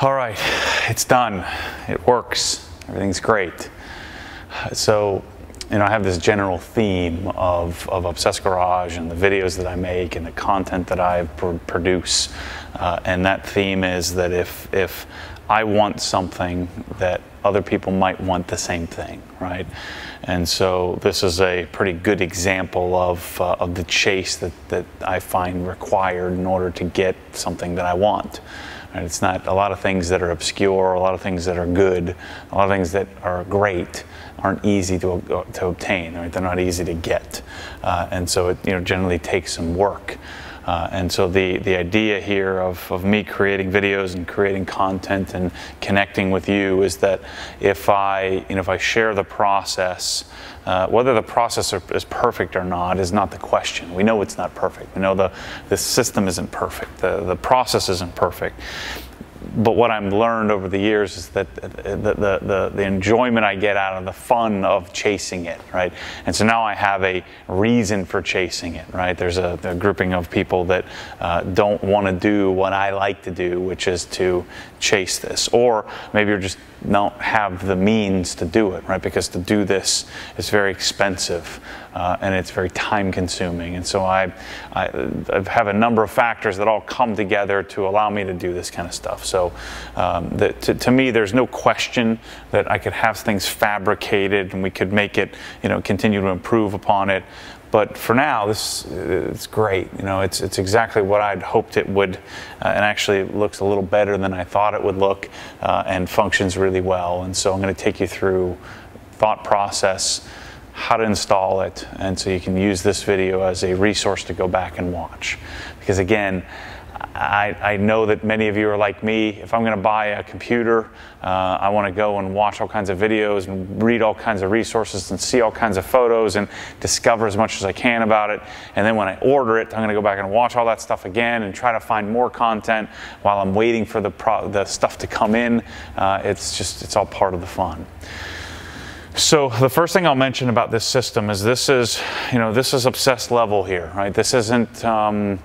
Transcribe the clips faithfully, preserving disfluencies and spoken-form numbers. All right, it's done. It works. Everything's great. So, you know, I have this general theme of, of Obsessed Garage and the videos that I make and the content that I pr produce. Uh, and that theme is that if, if I want something, that other people might want the same thing, right? And so this is a pretty good example of, uh, of the chase that, that I find required in order to get something that I want. Right? It's not a lot of things that are obscure, a lot of things that are good, a lot of things that are great aren't easy to, uh, to obtain, right? They're not easy to get. Uh, and so it, you know, generally takes some work. Uh, and so the, the idea here of, of me creating videos and creating content and connecting with you is that if I, you know, if I share the process, uh, whether the process are, is perfect or not is not the question. We know it's not perfect. We know the, the system isn't perfect. The, the process isn't perfect. But what I've learned over the years is that the, the, the, the enjoyment I get out of the fun of chasing it, right? And so now I have a reason for chasing it, right? There's a, a grouping of people that uh, don't want to do what I like to do, which is to chase this. Or maybe you just don't have the means to do it, right? Because to do this is very expensive. Uh, and it's very time-consuming, and so I, I, I have a number of factors that all come together to allow me to do this kind of stuff. So um, the, to, to me, there's no question that I could have things fabricated and we could make it, you know, continue to improve upon it. But for now, this it's great. You know, it's it's exactly what I'd hoped it would, uh, and actually it looks a little better than I thought it would look, uh, and functions really well. And so I'm going to take you through thought process, how to install it, and so you can use this video as a resource to go back and watch. Because again, I, I know that many of you are like me. If I'm going to buy a computer, uh, I want to go and watch all kinds of videos and read all kinds of resources and see all kinds of photos and discover as much as I can about it. And then when I order it, I'm going to go back and watch all that stuff again and try to find more content while I'm waiting for the, pro the stuff to come in. Uh, it's just, it's all part of the fun. So the first thing I'll mention about this system is this is, you know, this is obsessed level here, right? This isn't, um,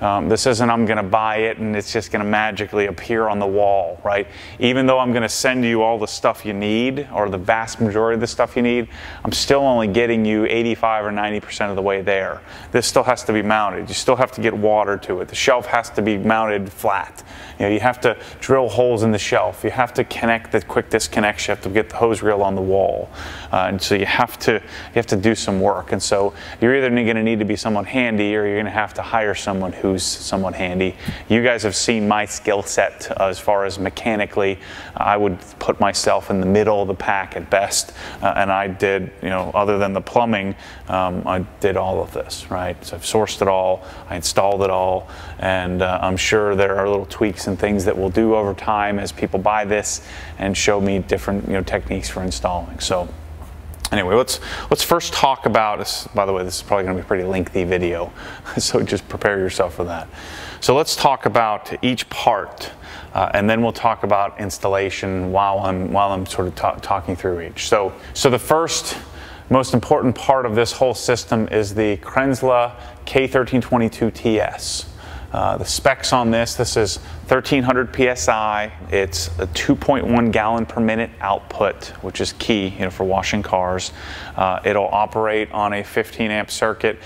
um, this isn't I'm going to buy it and it's just going to magically appear on the wall, right? Even though I'm going to send you all the stuff you need, or the vast majority of the stuff you need, I'm still only getting you eighty-five or ninety percent of the way there. This still has to be mounted. You still have to get water to it. The shelf has to be mounted flat. You know, you have to drill holes in the shelf. You have to connect the quick disconnects. You have to get the hose reel on the wall. Uh, and so you have to you have to do some work. And so you're either going to need to be somewhat handy, or you're going to have to hire someone who's somewhat handy. You guys have seen my skill set uh, as far as mechanically. I would put myself in the middle of the pack at best. Uh, and I did, you know, other than the plumbing, um, I did all of this, right? So I've sourced it all. I installed it all. And uh, I'm sure there are little tweaks and things that we'll do over time as people buy this and show me different, you know, techniques for installing. So anyway, let's let's first talk about this. By the way, this is probably going to be a pretty lengthy video, so just prepare yourself for that. So let's talk about each part, uh, and then we'll talk about installation while I'm while I'm sort of ta talking through each. So so the first most important part of this whole system is the Kränzle K thirteen twenty-two T S. Uh, the specs on this, this is thirteen hundred P S I, it's a two point one gallon per minute output, which is key, you know, for washing cars. Uh, it'll operate on a fifteen amp circuit.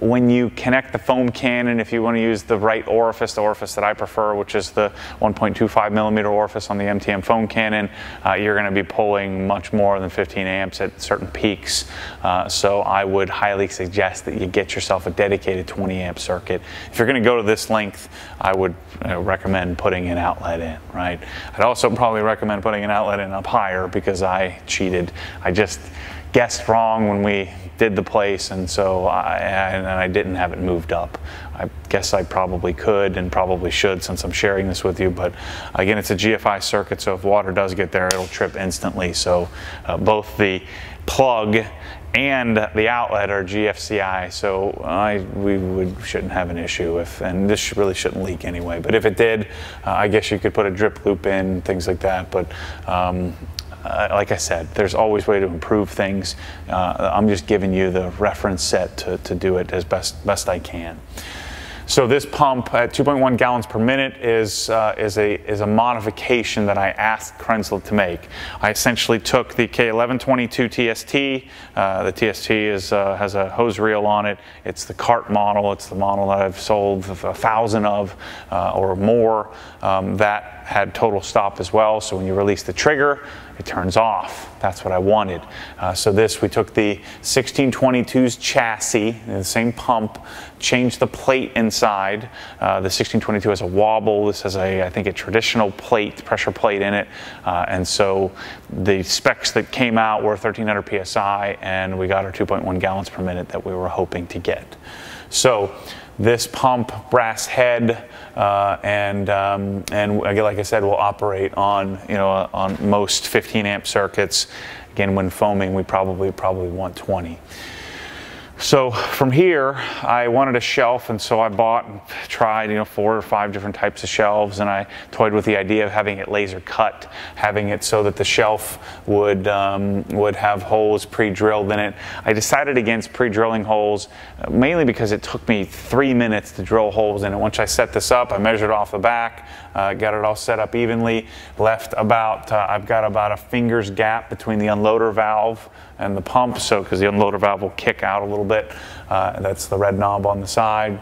When you connect the foam cannon, if you want to use the right orifice, the orifice that I prefer, which is the one point two five millimeter orifice on the M T M foam cannon, uh, you're going to be pulling much more than fifteen amps at certain peaks. Uh, so I would highly suggest that you get yourself a dedicated twenty amp circuit. If you're going to go to this length, I would you know, recommend putting an outlet in, right? I'd also probably recommend putting an outlet in up higher, because I cheated. I just guessed wrong when we did the place, and so I, and I didn't have it moved up. I guess I probably could and probably should, since I'm sharing this with you, but again, it's a G F I circuit, so if water does get there, it'll trip instantly. So uh, both the plug and the outlet are G F C I, so I, we would, shouldn't have an issue if, and this really shouldn't leak anyway, but if it did, uh, I guess you could put a drip loop in, things like that, but um, Uh, like I said, there's always a way to improve things. Uh, I'm just giving you the reference set to, to do it as best, best I can. So this pump at two point one gallons per minute is, uh, is, a, is a modification that I asked Kränzle to make. I essentially took the K eleven twenty-two T S T, uh, the T S T is, uh, has a hose reel on it, it's the cart model, it's the model that I've sold a thousand of uh, or more, um, that had total stop as well, so when you release the trigger, it turns off. That's what I wanted. Uh, so this, we took the sixteen twenty-two's chassis, the same pump, changed the plate inside. Uh, the sixteen twenty-two has a wobble. This has a, I think, a traditional plate, pressure plate in it. Uh, and so the specs that came out were thirteen hundred P S I, and we got our two point one gallons per minute that we were hoping to get. So this pump, brass head, uh, and um, and like I said, will operate on you know uh, on most fifteen amp circuits. Again, when foaming, we probably probably want twenty. So from here, I wanted a shelf, and so I bought and tried, you know, four or five different types of shelves, and I toyed with the idea of having it laser cut, having it so that the shelf would um, would have holes pre-drilled in it. I decided against pre-drilling holes, mainly because it took me three minutes to drill holes in it. Once I set this up, I measured off the back, uh, got it all set up evenly, left about, uh, I've got about a finger's gap between the unloader valve and the pump, so because the unloader valve will kick out a little bit. Uh, that's the red knob on the side.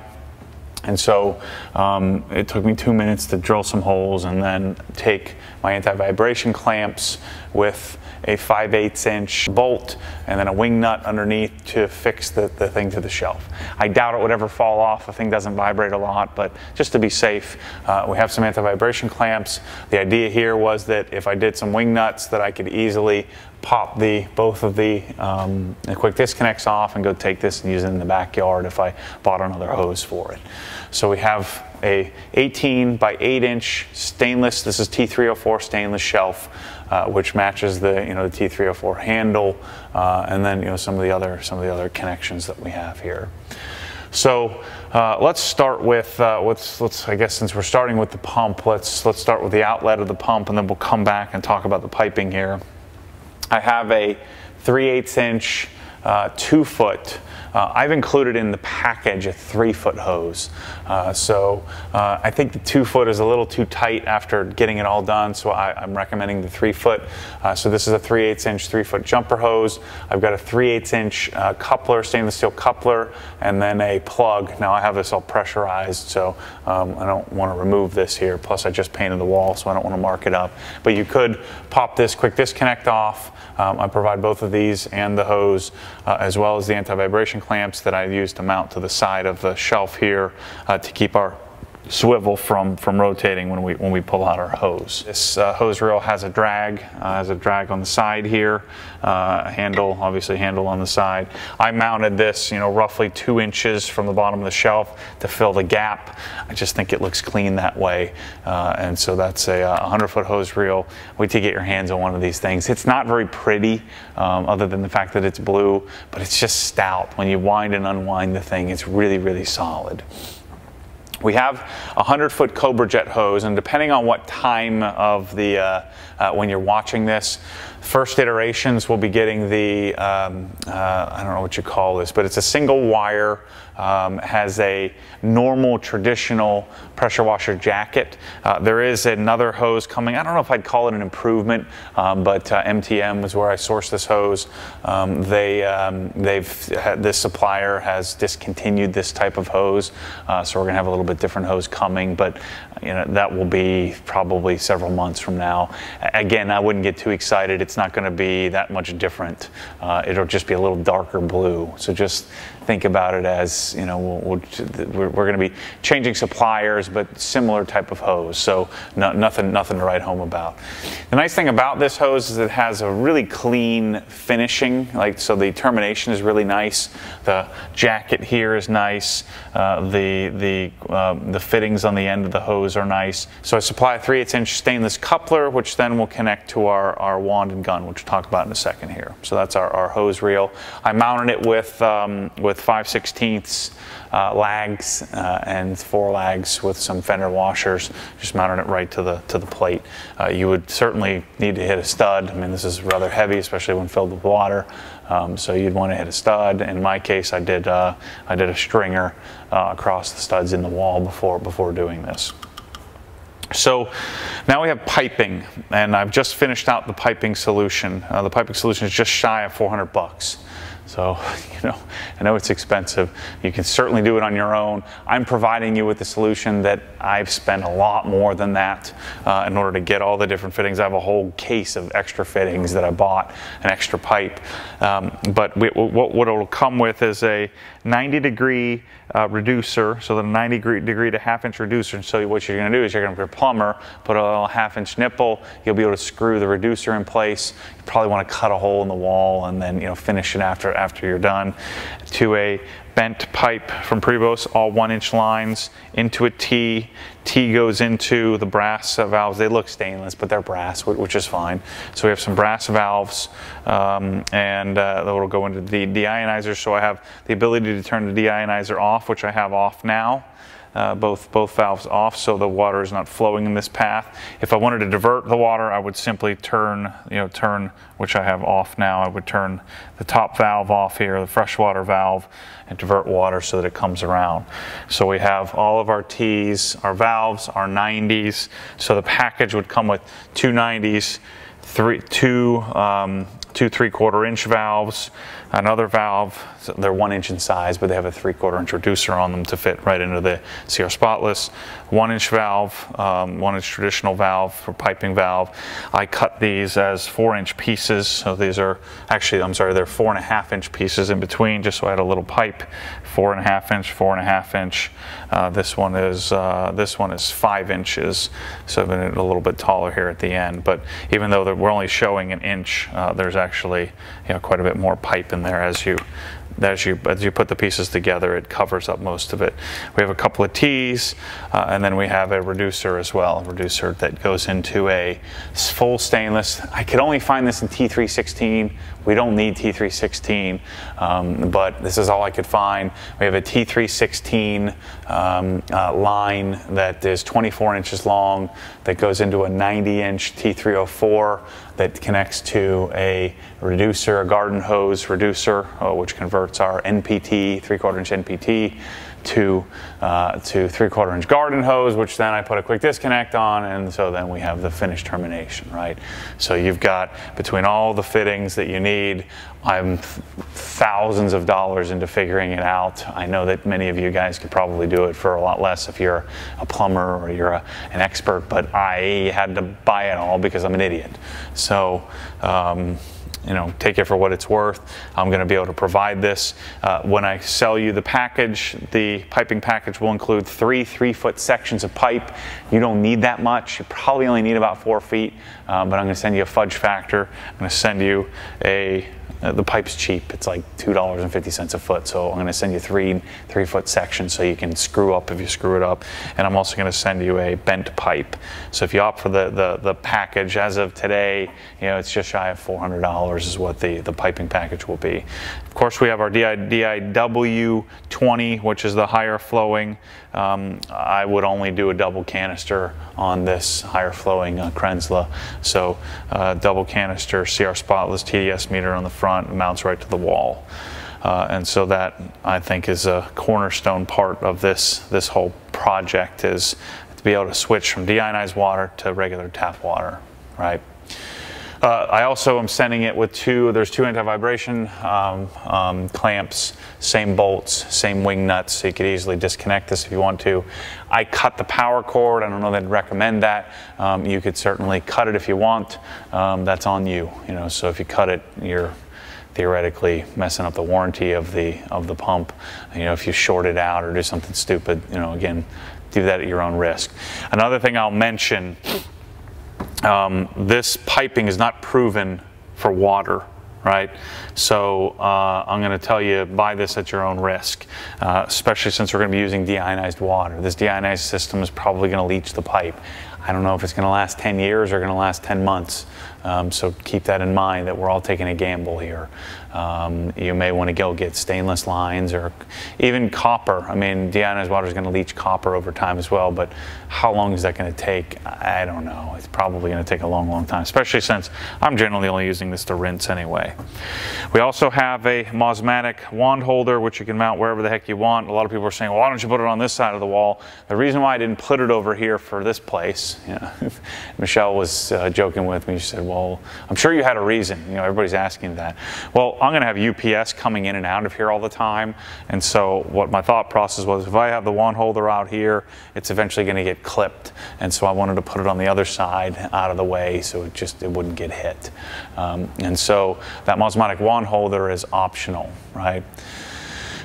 And so um, it took me two minutes to drill some holes and then take my anti-vibration clamps with a five eighths inch bolt and then a wing nut underneath to fix the, the thing to the shelf. I doubt it would ever fall off. The thing doesn't vibrate a lot, but just to be safe, uh, we have some anti-vibration clamps. The idea here was that if I did some wing nuts, that I could easily pop the both of the, um, the quick disconnects off and go take this and use it in the backyard if I bought another hose for it. So we have a eighteen by eight inch stainless, this is T three oh four stainless shelf, uh, which matches the you know the T three oh four handle, uh, and then you know some of the other some of the other connections that we have here. So uh, let's start with uh, let's let's I guess since we're starting with the pump, let's let's start with the outlet of the pump, and then we'll come back and talk about the piping here. I have a three eighths inch uh, two foot. Uh, I've included in the package a three foot hose. Uh, so uh, I think the two foot is a little too tight after getting it all done, so I, I'm recommending the three foot. Uh, so this is a three eighths inch three foot jumper hose. I've got a three eighths inch uh, coupler, stainless steel coupler, and then a plug. Now I have this all pressurized, so um, I don't want to remove this here. Plus I just painted the wall, so I don't want to mark it up. But you could pop this quick disconnect off. Um, I provide both of these and the hose, uh, as well as the anti-vibration clamps that I use to mount to the side of the shelf here uh, to keep our swivel from from rotating when we when we pull out our hose. This uh, hose reel has a drag, uh, has a drag on the side here, uh, handle obviously handle on the side. I mounted this, you know, roughly two inches from the bottom of the shelf to fill the gap. I just think it looks clean that way, uh, and so that's a hundred foot hose reel. Wait till you get your hands on one of these things. It's not very pretty, um, other than the fact that it's blue, but it's just stout. When you wind and unwind the thing, it's really really solid. We have a hundred foot Cobra Jet hose, and depending on what time of the uh, uh, when you're watching this, first iterations will be getting the um, uh, I don't know what you call this, but it's a single wire. Um, has a normal traditional pressure washer jacket. Uh, there is another hose coming. I don't know if I'd call it an improvement, um, but uh, M T M is where I source this hose. Um, they, um, they've, this supplier has discontinued this type of hose, uh, so we're gonna have a little bit different hose coming, but you know that will be probably several months from now. Again, I wouldn't get too excited. It's not gonna be that much different. Uh, it'll just be a little darker blue. So just think about it as, you know, we'll, we'll, we're going to be changing suppliers, but similar type of hose. So no, nothing, nothing to write home about. The nice thing about this hose is it has a really clean finishing. Like, so the termination is really nice. The jacket here is nice. Uh, the the um, the fittings on the end of the hose are nice. So I supply a three eighths inch stainless coupler, which then will connect to our our wand and gun, which we'll talk about in a second here. So that's our, our hose reel. I mounted it with um, with five sixteenths uh, lags uh, and four lags with some fender washers. Just mounted it right to the to the plate. Uh, you would certainly need to hit a stud. I mean, this is rather heavy, especially when filled with water. Um, so you'd want to hit a stud. In my case, I did uh, I did a stringer uh, across the studs in the wall before before doing this. So now we have piping, and I've just finished out the piping solution. Uh, the piping solution is just shy of four hundred bucks. So, you know, I know it's expensive. You can certainly do it on your own. I'm providing you with the solution that I've spent a lot more than that uh, in order to get all the different fittings. I have a whole case of extra fittings that I bought, an extra pipe. Um, but we, what, what it'll come with is a ninety degree uh, reducer, so the ninety degree to half inch reducer. So what you're gonna do is you're gonna be a plumber, put a little half inch nipple, you'll be able to screw the reducer in place. You probably wanna cut a hole in the wall and then, you know, finish it after after you're done, to a bent pipe from Prevost, all one inch lines, into a T. T goes into the brass valves. They look stainless, but they're brass, which is fine. So we have some brass valves, um, and uh, that'll go into the deionizer. So I have the ability to turn the deionizer off, which I have off now. Uh, both both valves off, so the water is not flowing in this path. If I wanted to divert the water, I would simply turn, you know, turn, which I have off now. I would turn the top valve off here, the freshwater valve, and divert water so that it comes around. So we have all of our T's, our valves, our nineties. So the package would come with two nineties, three, two, um, two three-quarter inch valves, another valve. So they're one inch in size, but they have a three-quarter inch reducer on them to fit right into the C R Spotless. One inch valve, um, one inch traditional valve for piping valve. I cut these as four inch pieces. So these are actually, I'm sorry, they're four and a half inch pieces in between, just so I had a little pipe, four and a half inch, four and a half inch. Uh, this one is uh, this one is five inches, so I've been a little bit taller here at the end. But even though we're only showing an inch, uh, there's actually Actually, you know, quite a bit more pipe in there. As you, as you, as you put the pieces together, it covers up most of it. We have a couple of T's, uh, and then we have a reducer as well. A reducer that goes into a full stainless. I could only find this in T three sixteen. We don't need T three sixteen, um, but this is all I could find. We have a T three sixteen um, uh, line that is twenty-four inches long that goes into a ninety inch T three oh four that connects to a reducer, a garden hose reducer, uh, which converts our N P T, three-quarter inch N P T, to uh, to three-quarter inch garden hose, which then I put a quick disconnect on, and so then we have the finished termination, right? So you've got, between all the fittings that you need, I'm thousands of dollars into figuring it out. I know that many of you guys could probably do it for a lot less if you're a plumber or you're a, an expert, but I had to buy it all because I'm an idiot. So, um, you know, take it for what it's worth. I'm going to be able to provide this. Uh, when I sell you the package, the piping package will include three three-foot sections of pipe. You don't need that much. You probably only need about four feet, uh, but I'm going to send you a fudge factor. I'm going to send you a Uh, the pipe's cheap. It's like two dollars and fifty cents a foot. So I'm going to send you three three foot sections so you can screw up if you screw it up. And I'm also going to send you a bent pipe. So if you opt for the, the, the package as of today, you know, it's just shy of four hundred dollars is what the, the piping package will be. Of course, we have our D I W twenty, which is the higher flowing. Um, I would only do a double canister on this higher flowing uh, Kranzle. So uh, double canister, C R Spotless, T S meter on the front. Front, mounts right to the wall, uh, and so that, I think, is a cornerstone part of this this whole project, is to be able to switch from deionized water to regular tap water, right? Uh, I also am sending it with two. There's two anti-vibration um, um, clamps, same bolts, same wing nuts, so you could easily disconnect this if you want to. I cut the power cord. I don't know that I'd recommend that. Um, you could certainly cut it if you want. Um, that's on you, you know. So if you cut it, you're theoretically messing up the warranty of the of the pump. You know, if you short it out or do something stupid, you know, again, do that at your own risk. Another thing I'll mention, um, this piping is not proven for water, right? So uh, I'm going to tell you, buy this at your own risk, uh, especially since we're going to be using deionized water. This deionized system is probably going to leach the pipe. I don't know if it's going to last ten years or going to last ten months. Um, so keep that in mind, that we're all taking a gamble here. Um, you may want to go get stainless lines or even copper. I mean, deionized water is going to leach copper over time as well, but how long is that going to take? I don't know. It's probably going to take a long, long time, especially since I'm generally only using this to rinse anyway. We also have a Mosmatic wand holder, which you can mount wherever the heck you want. A lot of people are saying, well, why don't you put it on this side of the wall? The reason why I didn't put it over here for this place, you know, Michelle was uh, joking with me. She said, well, I'm sure you had a reason. You know, everybody's asking that. Well, I'm going to have U P S coming in and out of here all the time. And so what my thought process was, if I have the wand holder out here, it's eventually going to get clipped. And so I wanted to put it on the other side out of the way so it just it wouldn't get hit. Um, and so that Mosmatic wand holder is optional, right?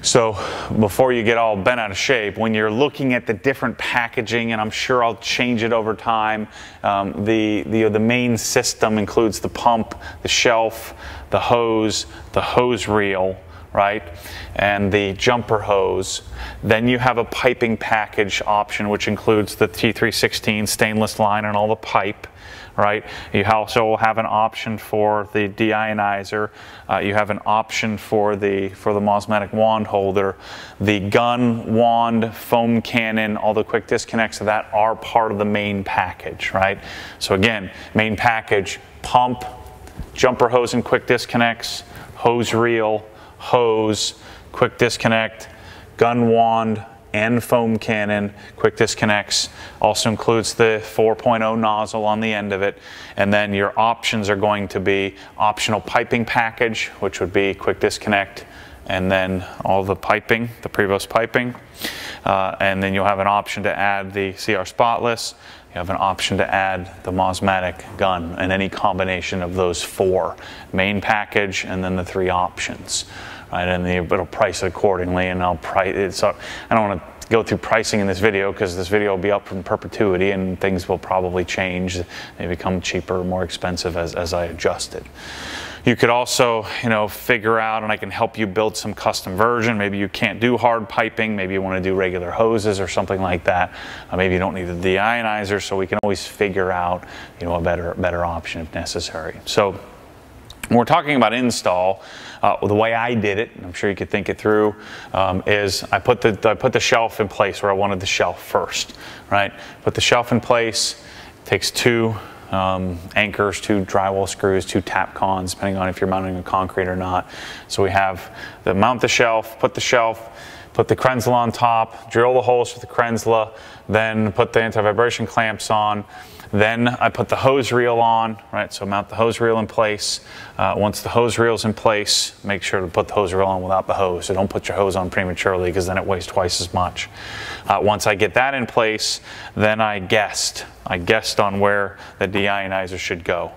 So before you get all bent out of shape, when you're looking at the different packaging, and I'm sure I'll change it over time, um, the, the, the main system includes the pump, the shelf, the hose, the hose reel, right, and the jumper hose. Then you have a piping package option, which includes the T three sixteen stainless line and all the pipe, right? You also will have an option for the deionizer. Uh, you have an option for the for the Mosmatic wand holder. The gun, wand, foam cannon, all the quick disconnects of that are part of the main package, right? So again, main package, pump, jumper hose and quick disconnects, hose reel, hose, quick disconnect, gun, wand, and foam cannon, quick disconnects. Also includes the four point oh nozzle on the end of it. And then your options are going to be optional piping package, which would be quick disconnect, and then all the piping, the Prevost piping. Uh, and then you'll have an option to add the C R Spotless. You have an option to add the Mosmatic gun, and any combination of those four, main package and then the three options. Right, and the, it'll price it accordingly, and I'll price it. So I don't want to go through pricing in this video because this video will be up in perpetuity, and things will probably change. They become cheaper or more expensive as, as I adjust it. You could also, you know, figure out, and I can help you build some custom version. Maybe you can't do hard piping. Maybe you want to do regular hoses or something like that. Uh, maybe you don't need the deionizer, so we can always figure out, you know, a better, better option if necessary. So when we're talking about install, uh, the way I did it, and I'm sure you could think it through, um, is I put the I put the shelf in place where I wanted the shelf first, right? Put the shelf in place. It takes two Um, anchors, two drywall screws, two tap cons, depending on if you're mounting a concrete or not. So we have the mount the shelf, put the shelf, put the Kränzle on top, drill the holes for the Kränzle, then put the anti-vibration clamps on. Then I put the hose reel on, right? So mount the hose reel in place. Uh, once the hose reel's in place, make sure to put the hose reel on without the hose. So don't put your hose on prematurely, because then it weighs twice as much. Uh, once I get that in place, then I guessed. I guessed on where the deionizer should go.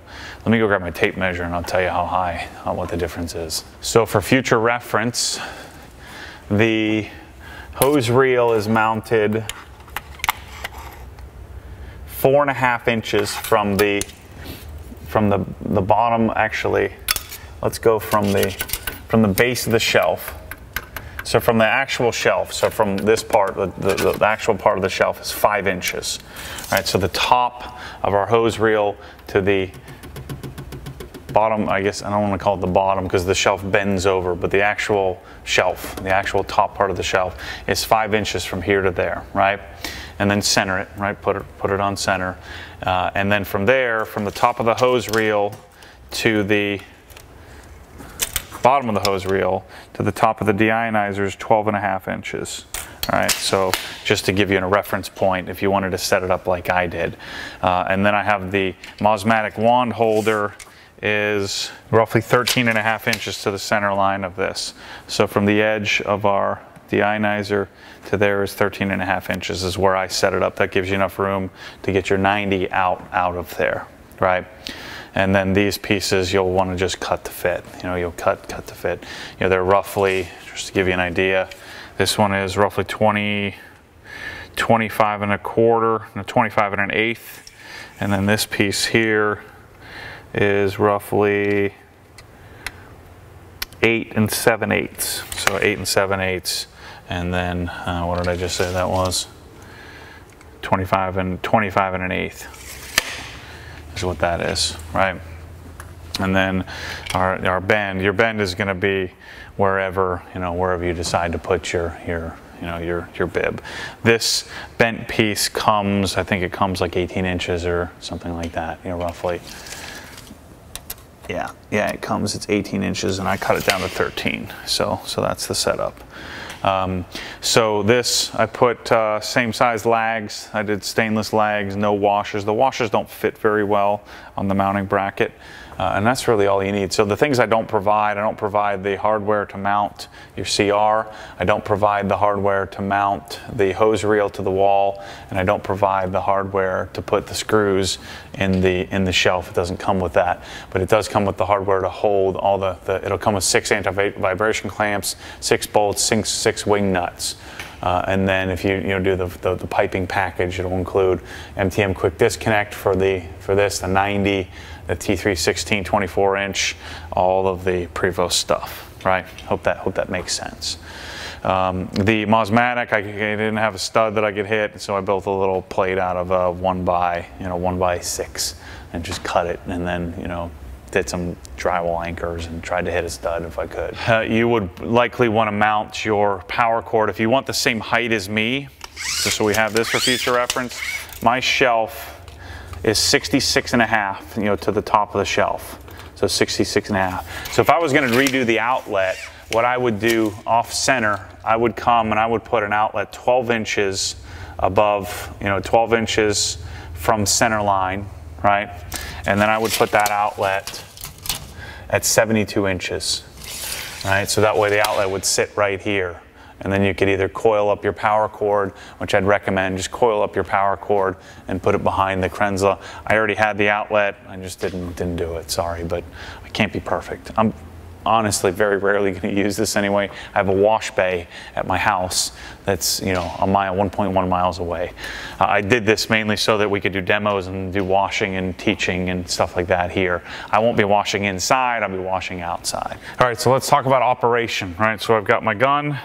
Let me go grab my tape measure and I'll tell you how high, uh, what the difference is. So for future reference, the hose reel is mounted four and a half inches from the from the the bottom. Actually, let's go from the from the base of the shelf. So from the actual shelf, so from this part, the, the, the actual part of the shelf is five inches. All right, so the top of our hose reel to the bottom, I guess I don't want to call it the bottom because the shelf bends over, but the actual shelf, the actual top part of the shelf is five inches from here to there, right? And then center it, right? Put it, put it on center. Uh, and then from there, from the top of the hose reel to the bottom of the hose reel to the top of the deionizer is twelve and a half inches. All right, so just to give you a reference point if you wanted to set it up like I did. Uh, and then I have the Mosmatic wand holder is roughly thirteen and a half inches to the center line of this. So from the edge of our deionizer to there is thirteen and a half inches is where I set it up. That gives you enough room to get your ninety out out of there, right? And then these pieces you'll want to just cut to fit. You know, you'll cut, cut to fit. You know, they're roughly, just to give you an idea, this one is roughly twenty, twenty-five and a quarter, no, twenty-five and an eighth. And then this piece here is roughly eight and seven eighths. So eight and seven eighths. And then, uh, what did I just say that was? twenty-five and twenty-five and an eighth is what that is, right? And then our, our bend, your bend is going to be wherever, you know, wherever you decide to put your, your, you know, your, your bib. This bent piece comes, I think it comes like eighteen inches or something like that, you know, roughly. Yeah, yeah, it comes, it's eighteen inches and I cut it down to thirteen. So, so that's the setup. Um, so this, I put uh, same size lags. I did stainless lags, no washers. The washers don't fit very well on the mounting bracket. Uh, and that's really all you need. So the things I don't provide, I don't provide the hardware to mount your C R, I don't provide the hardware to mount the hose reel to the wall, and I don't provide the hardware to put the screws in the in the shelf. It doesn't come with that, but it does come with the hardware to hold all the, the it'll come with six anti-vibration clamps, six bolts, six, six wing nuts. Uh, and then if you, you know, do the, the, the piping package, it'll include M T M quick disconnect for the for this, the ninety, the T three sixteen twenty-four inch, all of the Prevost stuff, right? Hope that hope that makes sense. Um, the Mosmatic, I, I didn't have a stud that I could hit, so I built a little plate out of a one by you know one by six and just cut it, and then you know. did some drywall anchors and tried to hit a stud if I could. Uh, you would likely want to mount your power cord if you want the same height as me, just so we have this for future reference. My shelf is sixty-six and a half, you know, to the top of the shelf. So sixty-six and a half. So if I was going to redo the outlet, what I would do off center, I would come and I would put an outlet twelve inches above, you know, twelve inches from center line, right? And then I would put that outlet at seventy-two inches, right? So that way the outlet would sit right here. And then you could either coil up your power cord, which I'd recommend, just coil up your power cord and put it behind the Kränzle. I already had the outlet, I just didn't, didn't do it, sorry, but I can't be perfect. I'm honestly very rarely gonna use this anyway. I have a wash bay at my house that's, you know, a mile, one point one miles away. Uh, I did this mainly so that we could do demos and do washing and teaching and stuff like that here. I won't be washing inside, I'll be washing outside. All right, so let's talk about operation, right? So I've got my gun.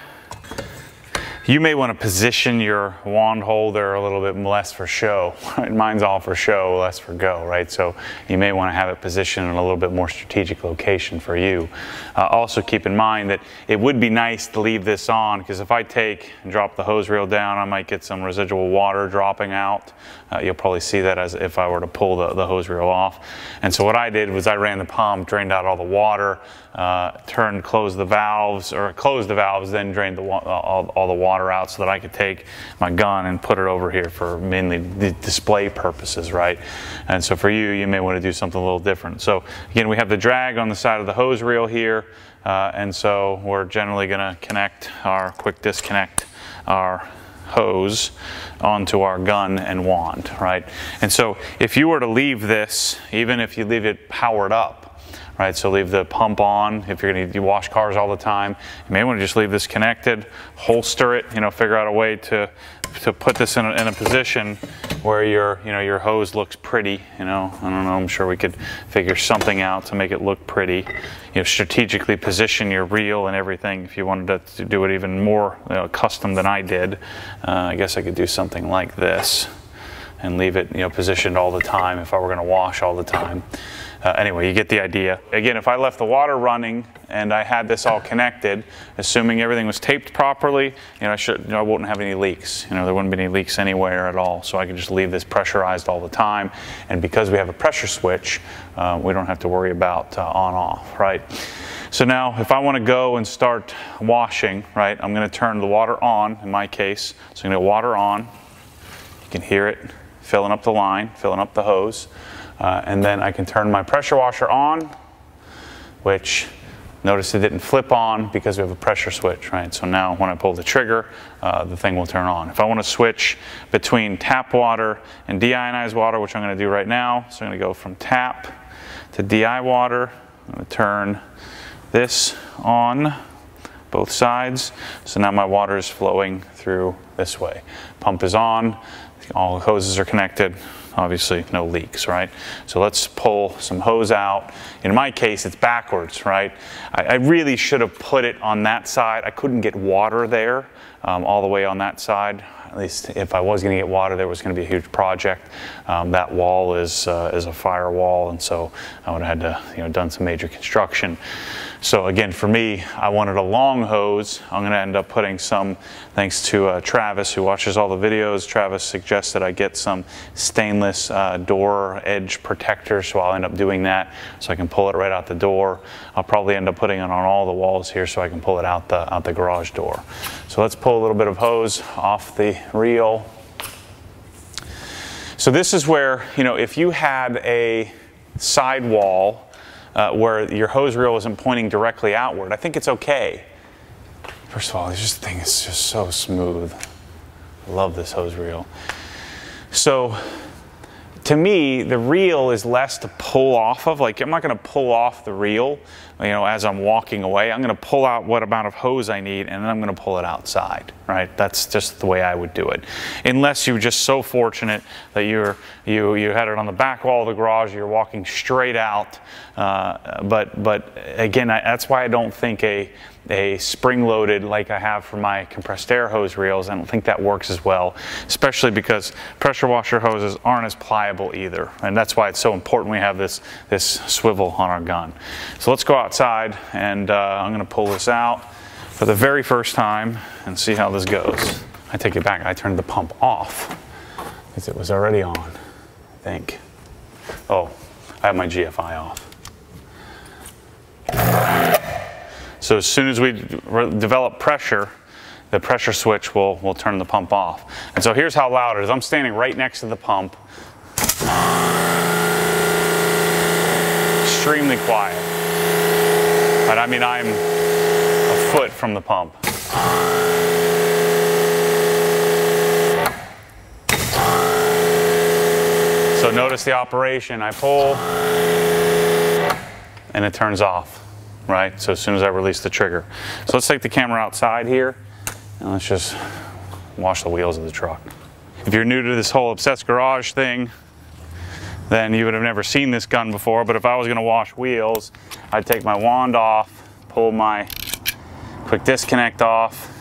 You may want to position your wand holder a little bit less for show. Right? Mine's all for show, less for go, right? So you may want to have it positioned in a little bit more strategic location for you. Uh, also keep in mind that it would be nice to leave this on, because if I take and drop the hose reel down, I might get some residual water dropping out. Uh, you'll probably see that as if I were to pull the, the hose reel off. And so what I did was I ran the pump, drained out all the water, uh, turned, closed the valves, or closed the valves, then drained the, all, all the water. Water out so that I could take my gun and put it over here for mainly display purposes, right? And so for you, you may want to do something a little different. So again, we have the drag on the side of the hose reel here, uh, and so we're generally going to connect our quick disconnect, our hose onto our gun and wand, right? And so if you were to leave this, even if you leave it powered up, right, so leave the pump on. If you're going to wash cars all the time, you may want to just leave this connected, holster it, you know, figure out a way to to put this in a, in a position where your, you know, your hose looks pretty, you know, I don't know, I'm sure we could figure something out to make it look pretty. You know, strategically position your reel and everything if you wanted to do it even more, you know, custom than I did. Uh, I guess I could do something like this and leave it, you know, positioned all the time if I were going to wash all the time. Uh, anyway, you get the idea. Again, if I left the water running and I had this all connected, assuming everything was taped properly, you know, I should, you know, I wouldn't have any leaks. You know, there wouldn't be any leaks anywhere at all. So I could just leave this pressurized all the time. And because we have a pressure switch, uh, we don't have to worry about uh, on-off, right? So now, if I want to go and start washing, right, I'm going to turn the water on, in my case. So I'm going to water on. You can hear it filling up the line, filling up the hose. Uh, and then I can turn my pressure washer on, which, notice it didn't flip on because we have a pressure switch, right? So now when I pull the trigger, uh, the thing will turn on. If I want to switch between tap water and deionized water, which I'm going to do right now, so I'm going to go from tap to D I water. I'm going to turn this on, both sides. So now my water is flowing through this way. Pump is on, all the hoses are connected. Obviously, no leaks, right? So let's pull some hose out. In my case, it's backwards, right? I, I really should have put it on that side. I couldn't get water there. um, all the way on that side. At least if I was going to get water, there was going to be a huge project. Um, that wall is uh, is a firewall, and so I would have had to, you know, done some major construction. So again, for me, I wanted a long hose. I'm going to end up putting some, thanks to uh, Travis, who watches all the videos. Travis suggested I get some stainless uh, door edge protector, so I'll end up doing that, so I can pull it right out the door. I'll probably end up putting it on all the walls here, so I can pull it out the out the garage door. So let's pull a little bit of hose off the reel. So this is where, you know, if you had a sidewall uh, where your hose reel isn't pointing directly outward, I think it's okay. First of all, this thing is just so smooth. I love this hose reel. So to me, the reel is less to pull off of. Like, I'm not going to pull off the reel, you know, as I'm walking away. I'm going to pull out what amount of hose I need, and then I'm going to pull it outside, right? That's just the way I would do it. Unless you were just so fortunate that you're, you, you had it on the back wall of the garage, you're walking straight out. Uh, but, but again, I, that's why I don't think a, a spring-loaded, like I have for my compressed air hose reels, I don't think that works as well, especially because pressure washer hoses aren't as pliable either. And that's why it's so important we have this, this swivel on our gun. So let's go out outside, and uh, I'm going to pull this out for the very first time and see how this goes. I take it back. I turned the pump off because it was already on, I think. Oh, I have my G F I off. So as soon as we develop pressure, the pressure switch will, will turn the pump off. And so here's how loud it is. I'm standing right next to the pump. Extremely quiet. But I mean, I'm a foot from the pump. So notice the operation. I pull, and it turns off, right? So as soon as I release the trigger. So let's take the camera outside here, and let's just wash the wheels of the truck. If you're new to this whole Obsessed Garage thing, then you would have never seen this gun before. But if I was going to wash wheels, I'd take my wand off, pull my quick disconnect off,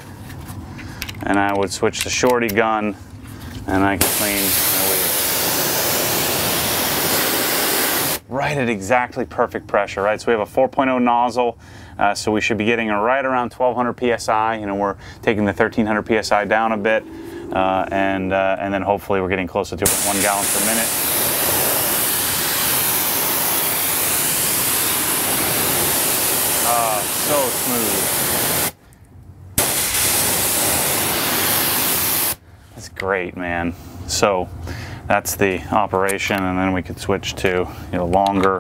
and I would switch to shorty gun, and I could clean my wheels. Right at exactly perfect pressure, right? So we have a four point oh nozzle, uh, so we should be getting right around twelve hundred P S I. You know, we're taking the thirteen hundred P S I down a bit, uh, and, uh, and then hopefully we're getting closer to one gallon per minute. Uh, so smooth. That's great, man. So that's the operation, and then we could switch to, you know, longer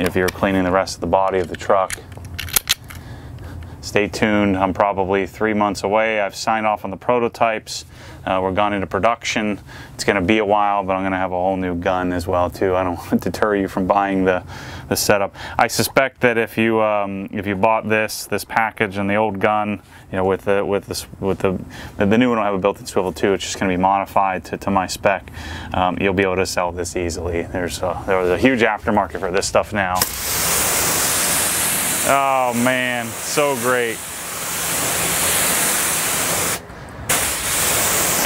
if you're cleaning the rest of the body of the truck. Stay tuned. I'm probably three months away. I've signed off on the prototypes. Uh, we're gone into production. It's going to be a while, but I'm going to have a whole new gun as well too. I don't want to deter you from buying the, the setup. I suspect that if you um, if you bought this this package and the old gun, you know, with the with this with the the new one will have a built-in swivel too. It's just going to be modified to, to my spec. Um, you'll be able to sell this easily. There's a, there was a huge aftermarket for this stuff now. Oh man, so great.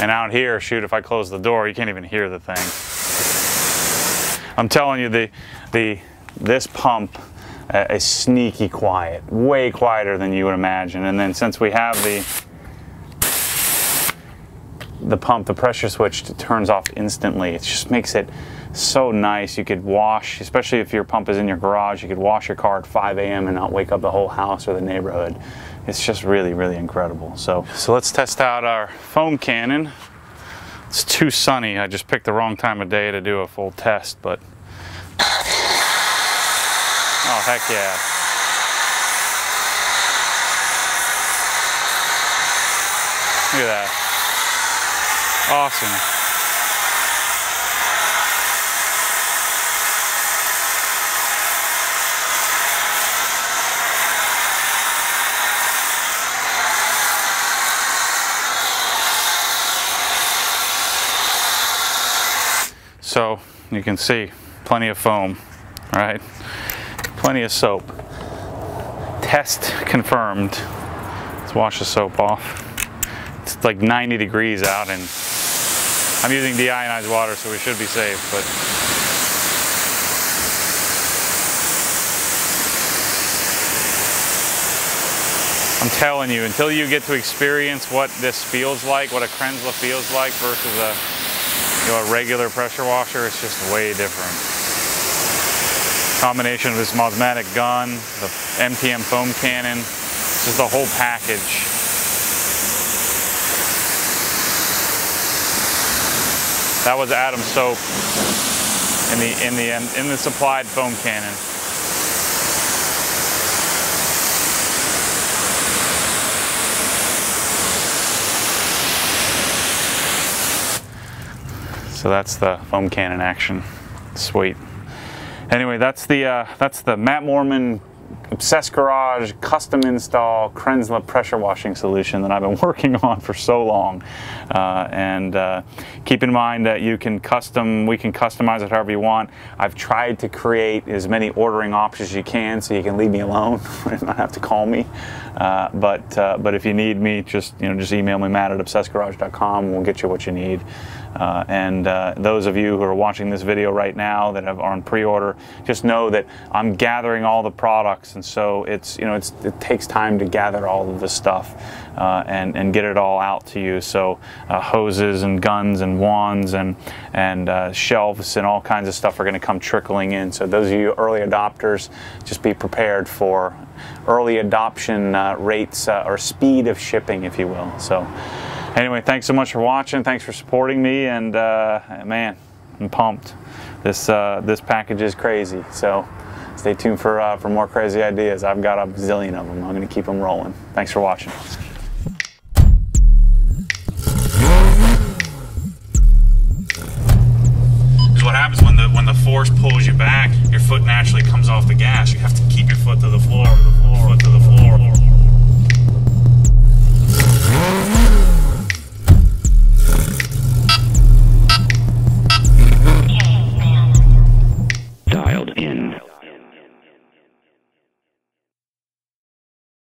And out here, shoot, if I close the door, you can't even hear the thing. I'm telling you, the, the, this pump uh, is sneaky quiet, way quieter than you would imagine. And then since we have the, the pump, the pressure switch turns off instantly. It just makes it so nice. You could wash, especially if your pump is in your garage, you could wash your car at five A M and not wake up the whole house or the neighborhood. It's just really, really incredible. So, so let's test out our foam cannon. It's too sunny. I just picked the wrong time of day to do a full test, but oh, heck yeah. Look at that. Awesome. So you can see plenty of foam, right? Plenty of soap. Test confirmed. Let's wash the soap off. it's like ninety degrees out, and I'm using deionized water, so we should be safe, but. I'm telling you, until you get to experience what this feels like, what a Kränzle feels like versus a, you know, a regular pressure washer, it's just way different. Combination of this Mosmatic gun, the M T M foam cannon, just the whole package. That was Adam's soap in the in the in the supplied foam cannon. So that's the foam cannon action. Sweet. Anyway, that's the uh, that's the Matt Moreman Obsessed Garage custom install Kränzle pressure washing solution that I've been working on for so long. Uh, and uh, keep in mind that you can custom, we can customize it however you want. I've tried to create as many ordering options as you can, so you can leave me alone and not have to call me. Uh, but uh, but if you need me, just you know just email me, Matt at obsessed garage dot com. We'll get you what you need. Uh, and uh, those of you who are watching this video right now that have, are on pre-order, just know that I'm gathering all the products, and so it's you know it's, it takes time to gather all of this stuff uh, and and get it all out to you. So uh, hoses and guns and wands and and uh, shelves and all kinds of stuff are going to come trickling in. So those of you early adopters, just be prepared for early adoption uh, rates uh, or speed of shipping, if you will. So. Anyway, thanks so much for watching. Thanks for supporting me, and uh, man, I'm pumped. This uh, this package is crazy. So stay tuned for uh, for more crazy ideas. I've got a bazillion of them. I'm gonna keep them rolling. Thanks for watching. Because what happens when the when the force pulls you back, your foot naturally comes off the gas. You have to keep your foot to the floor, to the floor, to the floor.